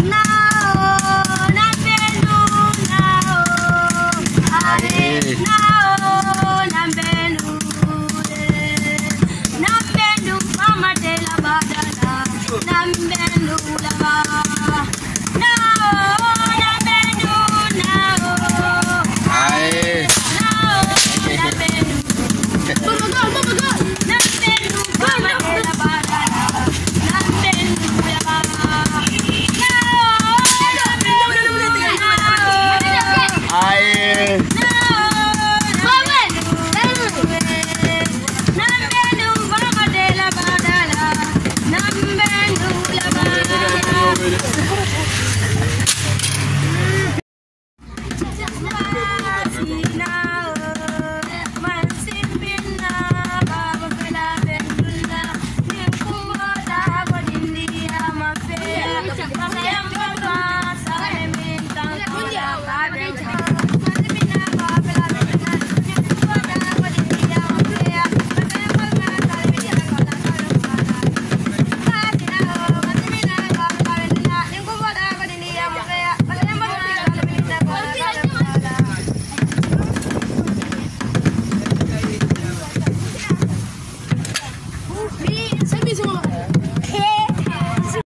Nah.